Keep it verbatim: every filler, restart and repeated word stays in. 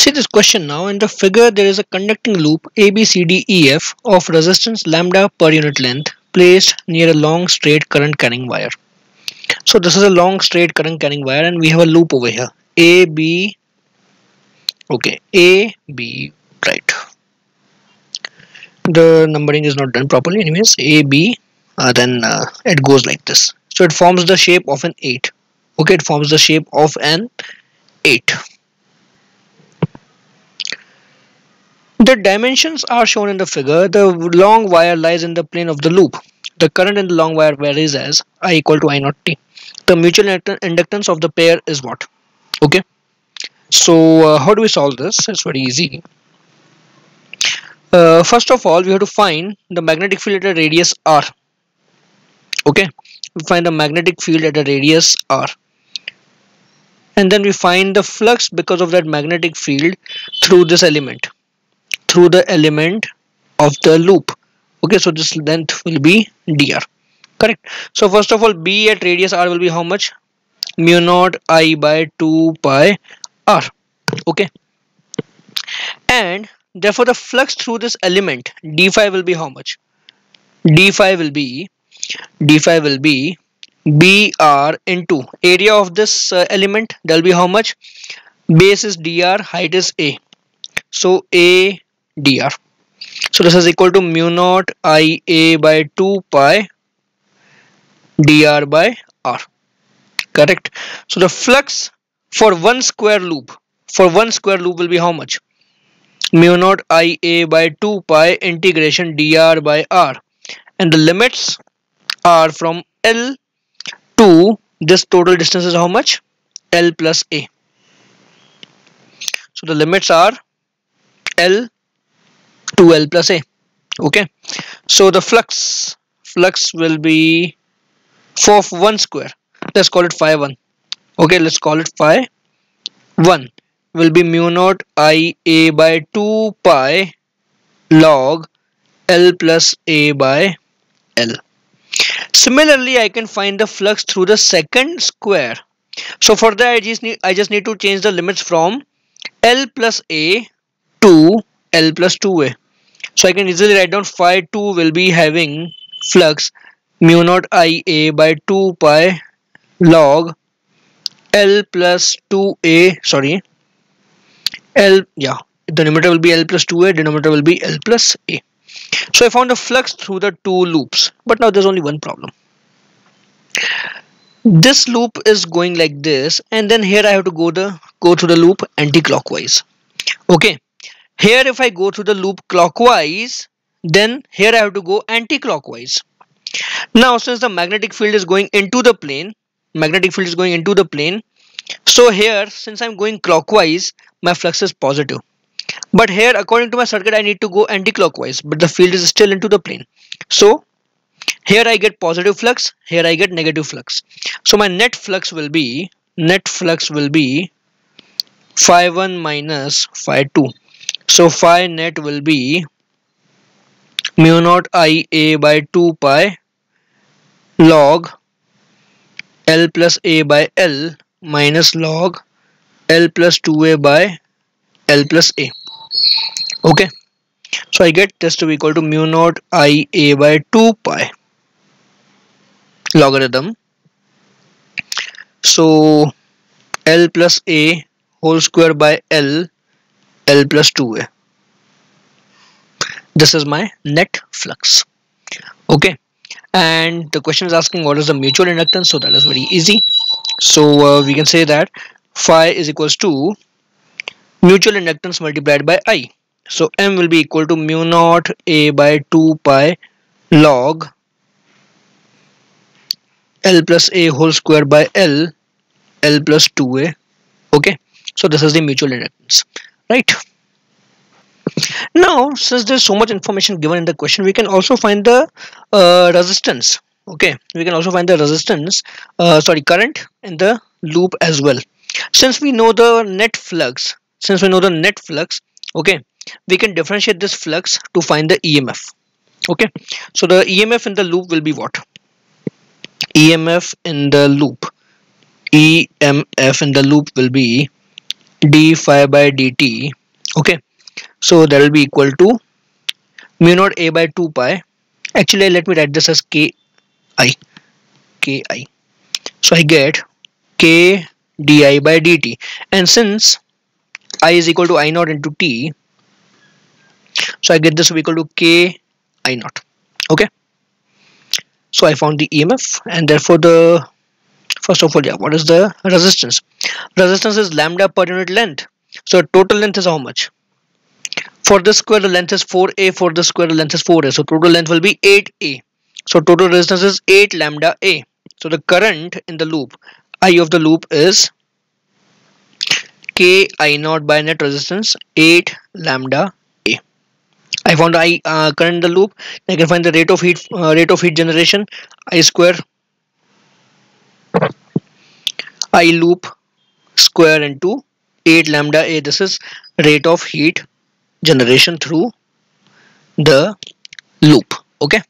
See this question now. In the figure there is a conducting loop A B C D E F of resistance lambda per unit length placed near a long straight current carrying wire. So this is a long straight current carrying wire and we have a loop over here A B okay A B right. The numbering is not done properly anyways. A B uh, then uh, it goes like this. So it forms the shape of an eight. Okay, it forms the shape of an eight. The dimensions are shown in the figure. The long wire lies in the plane of the loop. The current in the long wire varies as I equal to I naught t. The mutual inductance of the pair is what? Okay. So uh, how do we solve this? It's very easy. Uh, first of all, we have to find the magnetic field at a radius r. Okay. We find the magnetic field at a radius r. And then we find the flux because of that magnetic field through this element. through the element of the loop. Okay, so this length will be dr, correct? So first of all, B at radius r will be how much? Mu naught I by two pi r. Okay, and therefore the flux through this element d phi will be how much? d phi will be d phi will be br into area of this uh, element. That will be how much? Base is dr, height is a, so a dr. So this is equal to mu naught I a by two pi dr by r, correct? So the flux for one square loop for one square loop will be how much? Mu naught I a by two pi integration dr by r, and the limits are from L to this total distance is how much? L plus a. So the limits are L to L plus a. Okay, so the flux flux will be for one square, let's call it phi one. Okay, let's call it phi one will be mu naught I a by two pi log L plus a by L. Similarly, I can find the flux through the second square. So for that I just need I just need to change the limits from L plus a to L plus two a. So I can easily write down phi two will be having flux mu naught I a by two pi log L plus two a, sorry L, yeah, the numerator will be L plus two a, denominator will be L plus a. So I found the flux through the two loops, but now there's only one problem. This loop is going like this, and then here I have to go the go through the loop anti-clockwise. Okay, here if I go through the loop clockwise, then here I have to go anti-clockwise. Now since the magnetic field is going into the plane, magnetic field is going into the plane, so here since I'm going clockwise, my flux is positive. But here according to my circuit, I need to go anti-clockwise, but the field is still into the plane. So here I get positive flux, here I get negative flux. So my net flux will be, net flux will be phi one minus phi two. So phi net will be mu naught I a by two pi log L plus a by L minus log L plus two a by L plus a. Okay, so I get this to be equal to mu naught I a by two pi logarithm, so L plus a whole square by L L plus two a. This is my net flux. Okay, and the question is asking what is the mutual inductance, so that is very easy. So uh, we can say that phi is equals to mutual inductance multiplied by I. So M will be equal to mu naught a by two pi log L plus a whole square by L L plus two a. Okay, so this is the mutual inductance. Right, now since there's so much information given in the question, we can also find the uh, resistance. Okay, we can also find the resistance uh, sorry current in the loop as well. Since we know the net flux, since we know the net flux okay, we can differentiate this flux to find the E M F. Okay, so the E M F in the loop will be what? E M F in the loop E M F in the loop will be d phi by dt. Okay, so that will be equal to mu naught a by two pi. Actually, let me write this as ki, ki. So I get k di by dt, and since I is equal to I naught into t, so I get this equal to k I naught. Okay, so I found the E M F, and therefore the first of all, yeah, what is the resistance? Resistance is lambda per unit length. So total length is how much? For this square, the length is four a. For this square, the length is four a. So total length will be eight a. So total resistance is eight lambda a. So the current in the loop, I of the loop is K I naught by net resistance eight lambda a. I found I uh, current in the loop. I can find the rate of heat uh, rate of heat generation I square I loop square into eight lambda a. This is rate of heat generation through the loop. Okay.